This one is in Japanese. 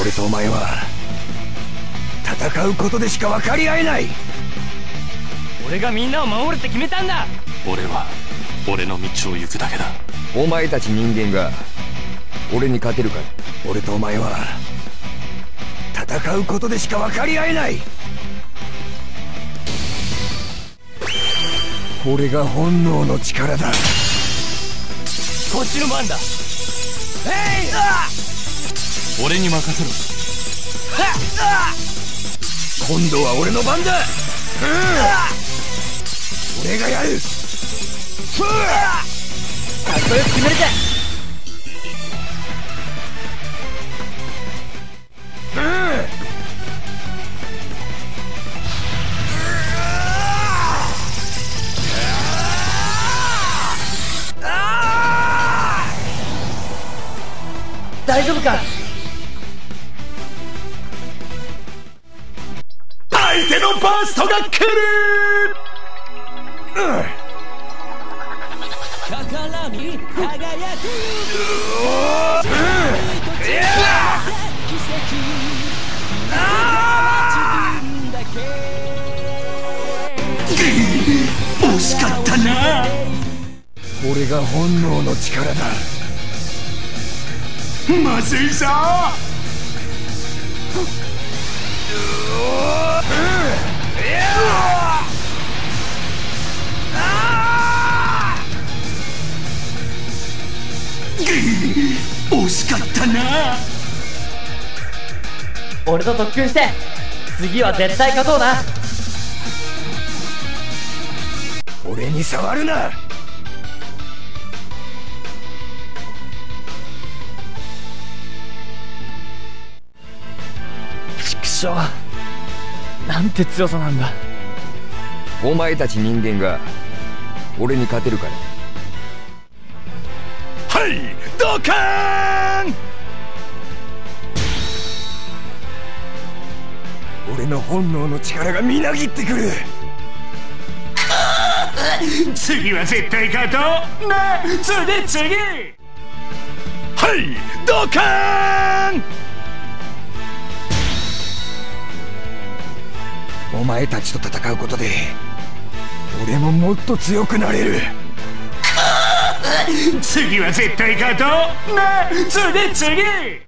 俺とお前は戦うことでしか分かり合えない。俺がみんなを守るって決めたんだ。俺は俺の道を行くだけだ。お前たち人間が俺に勝てるか。俺とお前は戦うことでしか分かり合えない。これが本能の力だ。こっちの番だ。えい、ああ、俺に任せろ。はっ、ああ、今度は俺の番だ。うん、俺がやる。ふう、かっこよく決めるぜ。大丈夫か。相手のバーストが来る。宝に輝く。惜しかったな。これが本能の力だ。まずいぞ。惜しかったな。俺と特訓して次は絶対勝とうな。俺に触るな。なんて強さなんだ。お前たち人間が俺に勝てるから。はい、ドカーン。俺の本能の力がみなぎってくる。次は絶対勝とうな。次、はい、ドカーン。お前たちと戦うことで俺ももっと強くなれる。次は絶対勝とうな。次。